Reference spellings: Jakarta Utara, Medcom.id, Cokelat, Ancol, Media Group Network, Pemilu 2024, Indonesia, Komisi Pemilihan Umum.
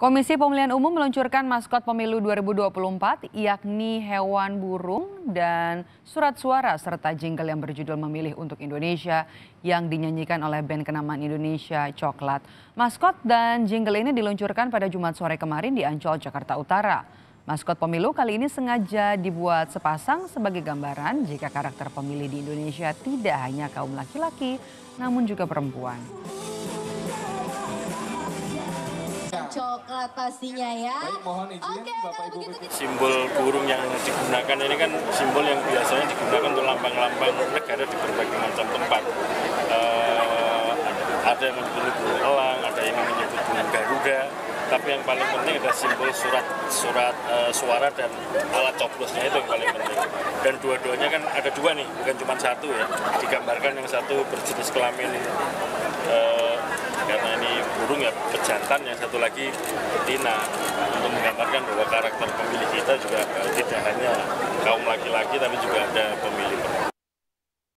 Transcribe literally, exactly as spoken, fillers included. Komisi Pemilihan Umum meluncurkan maskot Pemilu dua ribu dua puluh empat yakni hewan burung dan surat suara serta jingle yang berjudul Memilih untuk Indonesia yang dinyanyikan oleh band kenamaan Indonesia, Cokelat. Maskot dan jingle ini diluncurkan pada Jumat sore kemarin di Ancol, Jakarta Utara. Maskot pemilu kali ini sengaja dibuat sepasang sebagai gambaran jika karakter pemilih di Indonesia tidak hanya kaum laki-laki namun juga perempuan. Coklat pastinya ya. Baik, mohon izin, okay, Bapak Ibu. Simbol burung yang digunakan ini kan simbol yang biasanya digunakan untuk lambang-lambang negara di berbagai macam tempat. Uh, ada yang menyebut burung elang, ada yang menyebut burung Garuda. Tapi yang paling penting adalah simbol surat surat uh, suara dan alat coblosnya, itu yang paling penting. Dan dua-duanya kan ada dua nih, bukan cuma satu ya. Digambarkan yang satu berjenis kelamin. Uh, Karena ini burung ya pejantan, yang satu lagi betina, untuk menggambarkan bahwa karakter pemilih kita juga tidak hanya kaum laki-laki tapi juga ada pemilih perempuan.